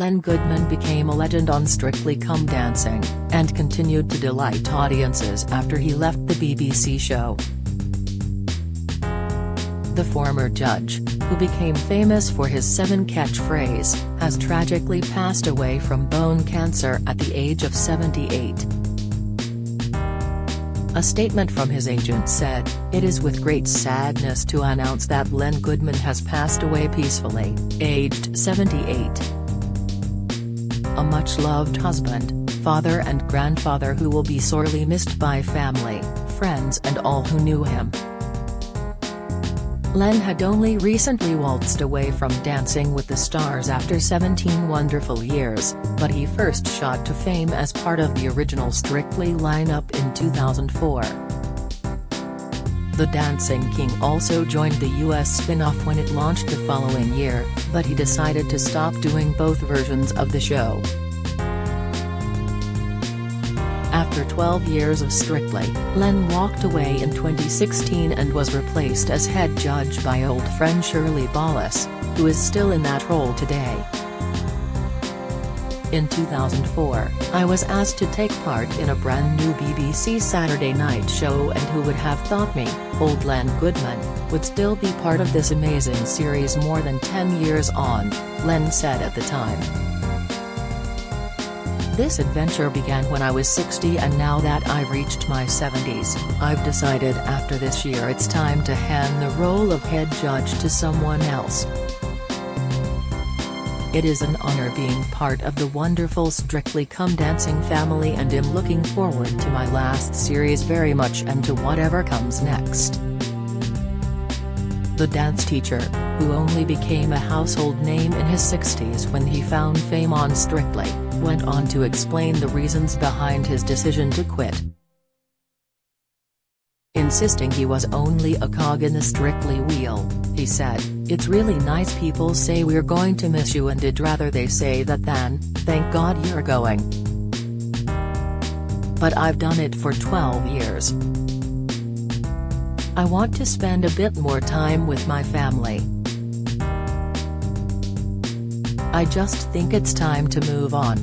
Len Goodman became a legend on Strictly Come Dancing, and continued to delight audiences after he left the BBC show. The former judge, who became famous for his seven catchphrase, has tragically passed away from bone cancer at the age of 78. A statement from his agent said, "It is with great sadness to announce that Len Goodman has passed away peacefully, aged 78. A much-loved husband, father and grandfather who will be sorely missed by family, friends and all who knew him." Len had only recently waltzed away from Dancing with the Stars after 17 wonderful years, but he first shot to fame as part of the original Strictly lineup in 2004. The Dancing King also joined the US spin-off when it launched the following year, but he decided to stop doing both versions of the show. After 12 years of Strictly, Len walked away in 2016 and was replaced as head judge by old friend Shirley Ballas, who is still in that role today. In 2004, I was asked to take part in a brand new BBC Saturday night show, and who would have thought me, old Len Goodman, would still be part of this amazing series more than 10 years on, Len said at the time. "This adventure began when I was 60, and now that I've reached my 70s, I've decided after this year it's time to hand the role of head judge to someone else. It is an honor being part of the wonderful Strictly Come Dancing family, and am looking forward to my last series very much and to whatever comes next." The dance teacher, who only became a household name in his 60s when he found fame on Strictly, went on to explain the reasons behind his decision to quit, insisting he was only a cog in the Strictly wheel. He said, "It's really nice. People say we're going to miss you, and I'd rather they say that than, thank God you're going. But I've done it for 12 years. I want to spend a bit more time with my family. I just think it's time to move on.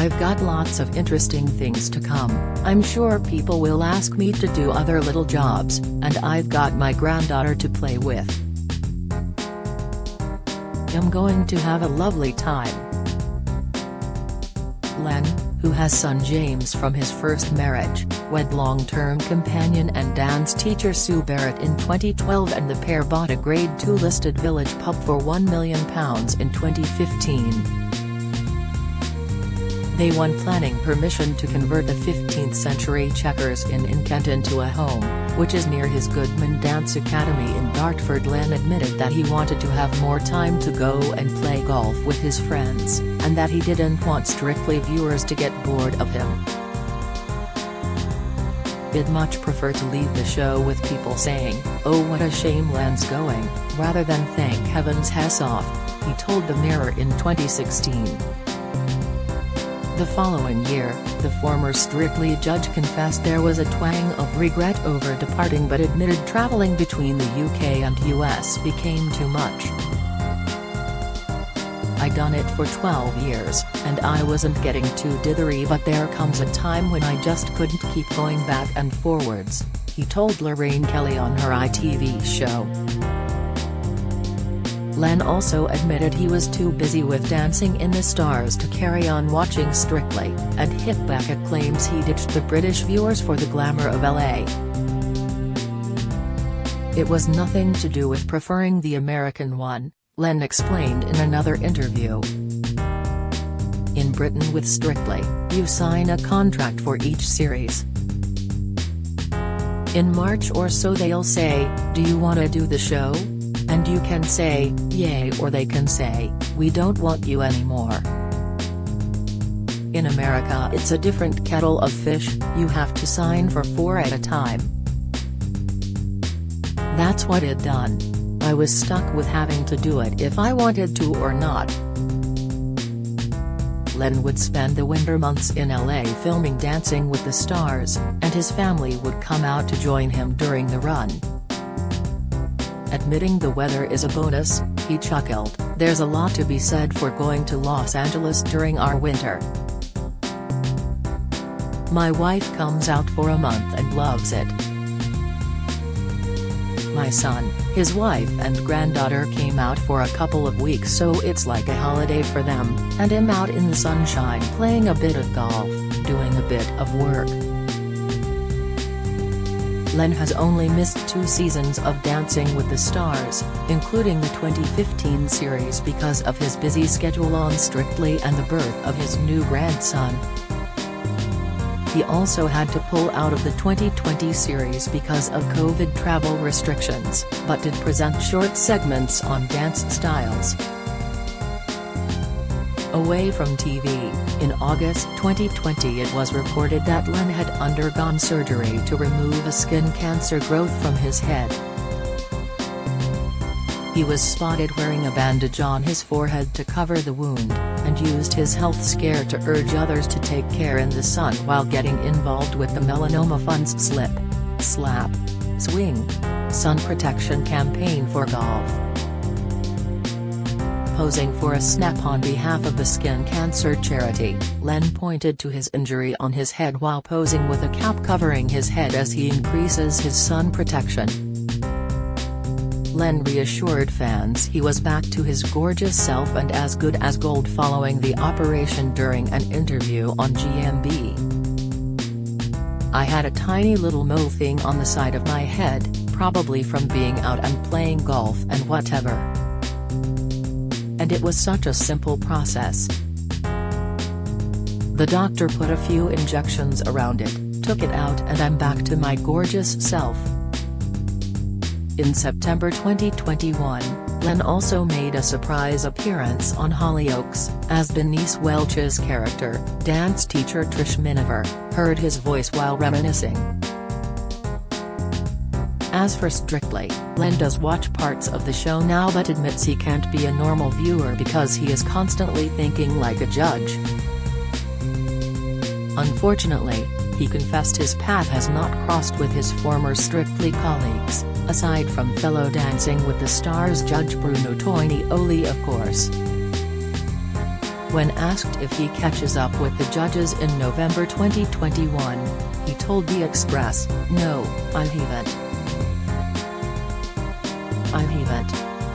I've got lots of interesting things to come. I'm sure people will ask me to do other little jobs, and I've got my granddaughter to play with. I'm going to have a lovely time." Len, who has son James from his first marriage, wed long-term companion and dance teacher Sue Barrett in 2012, and the pair bought a Grade II listed village pub for £1 million in 2015. They won planning permission to convert the 15th-century Chequers Inn in Kent into a home, which is near his Goodman Dance Academy in Dartford. Len admitted that he wanted to have more time to go and play golf with his friends, and that he didn't want Strictly viewers to get bored of him. "I'd much prefer to leave the show with people saying, 'Oh, what a shame Len's going,' rather than 'thank heavens he's off,'" he told the Mirror in 2016. The following year, the former Strictly judge confessed there was a twang of regret over departing, but admitted traveling between the UK and US became too much. "I done it for 12 years, and I wasn't getting too dithery, but there comes a time when I just couldn't keep going back and forwards," he told Lorraine Kelly on her ITV show. Len also admitted he was too busy with Dancing in the Stars to carry on watching Strictly, and Hipback claims he ditched the British viewers for the glamour of LA. "It was nothing to do with preferring the American one," Len explained in another interview. "In Britain with Strictly, you sign a contract for each series. In March or so they'll say, 'Do you want to do the show?' And you can say, 'Yay,' or they can say, 'We don't want you anymore.' In America it's a different kettle of fish. You have to sign for 4 at a time. That's what it done. I was stuck with having to do it if I wanted to or not." Len would spend the winter months in LA filming Dancing with the Stars, and his family would come out to join him during the run. Admitting the weather is a bonus, he chuckled, "There's a lot to be said for going to Los Angeles during our winter. My wife comes out for a month and loves it. My son, his wife and granddaughter came out for a couple of weeks, so it's like a holiday for them, and I'm out in the sunshine playing a bit of golf, doing a bit of work." Len has only missed 2 seasons of Dancing with the Stars, including the 2015 series, because of his busy schedule on Strictly and the birth of his new grandson. He also had to pull out of the 2020 series because of COVID travel restrictions, but did present short segments on dance styles. Away from TV, in August 2020 it was reported that Len had undergone surgery to remove a skin cancer growth from his head. He was spotted wearing a bandage on his forehead to cover the wound, and used his health scare to urge others to take care in the sun while getting involved with the Melanoma Fund's Slip, Slap, Swing, sun protection campaign for golf. Posing for a snap on behalf of the skin cancer charity, Len pointed to his injury on his head while posing with a cap covering his head as he increases his sun protection. Len reassured fans he was back to his gorgeous self and as good as gold following the operation during an interview on GMB. "I had a tiny little mole thing on the side of my head, probably from being out and playing golf and whatever. And it was such a simple process. The doctor put a few injections around it, took it out, and I'm back to my gorgeous self." In September 2021, Len also made a surprise appearance on Hollyoaks, as Denise Welch's character, dance teacher Trish Miniver, heard his voice while reminiscing. As for Strictly, Len does watch parts of the show now but admits he can't be a normal viewer because he is constantly thinking like a judge. Unfortunately, he confessed his path has not crossed with his former Strictly colleagues, aside from fellow Dancing with the Stars judge Bruno Tonioli, of course. When asked if he catches up with the judges in November 2021, he told The Express, "No, I haven't.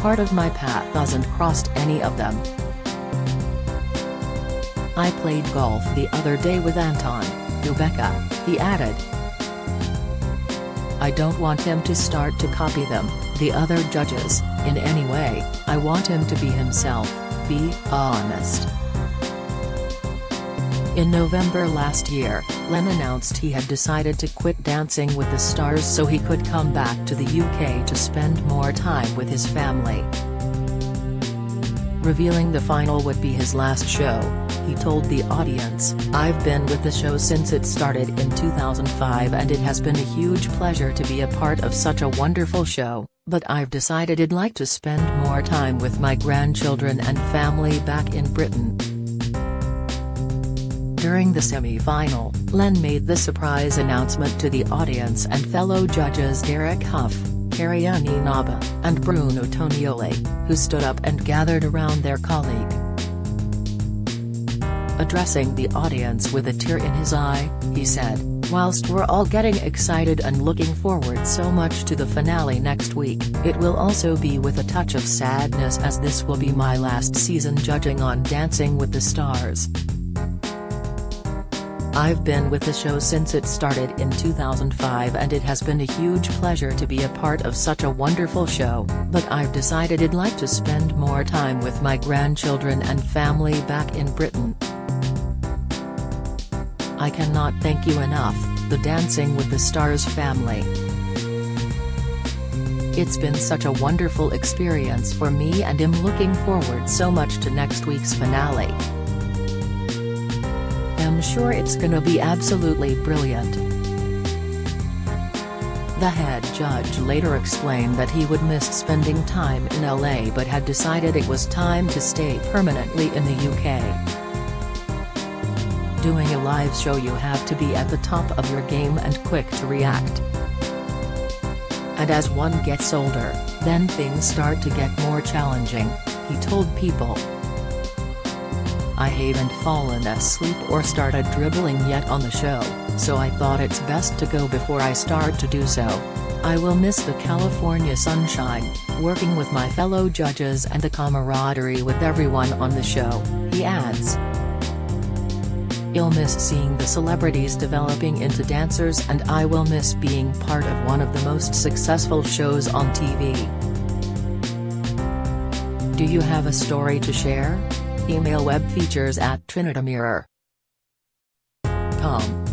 Part of my path hasn't crossed any of them. I played golf the other day with Anton, Rebecca," he added. "I don't want him to start to copy them, the other judges, in any way. I want him to be himself, be honest." In November last year, Len announced he had decided to quit Dancing with the Stars so he could come back to the UK to spend more time with his family. Revealing the final would be his last show, he told the audience, "I've been with the show since it started in 2005 and it has been a huge pleasure to be a part of such a wonderful show, but I've decided I'd like to spend more time with my grandchildren and family back in Britain." During the semi-final, Len made the surprise announcement to the audience and fellow judges Derek Hough, Carrie Ann Inaba, and Bruno Tonioli, who stood up and gathered around their colleague. Addressing the audience with a tear in his eye, he said, "Whilst we're all getting excited and looking forward so much to the finale next week, it will also be with a touch of sadness as this will be my last season judging on Dancing with the Stars. I've been with the show since it started in 2005 and it has been a huge pleasure to be a part of such a wonderful show, but I've decided I'd like to spend more time with my grandchildren and family back in Britain. I cannot thank you enough, the Dancing with the Stars family. It's been such a wonderful experience for me and I'm looking forward so much to next week's finale. I'm sure it's gonna be absolutely brilliant." The head judge later explained that he would miss spending time in LA but had decided it was time to stay permanently in the UK. "Doing a live show you have to be at the top of your game and quick to react. and as one gets older, then things start to get more challenging, he told People. I haven't fallen asleep or started dribbling yet on the show, so I thought it's best to go before I start to do so. I will miss the California sunshine, working with my fellow judges and the camaraderie with everyone on the show, he adds. I'll miss seeing the celebrities developing into dancers, and I will miss being part of one of the most successful shows on TV. Do you have a story to share? Email webfeatures@trinitamirror.com.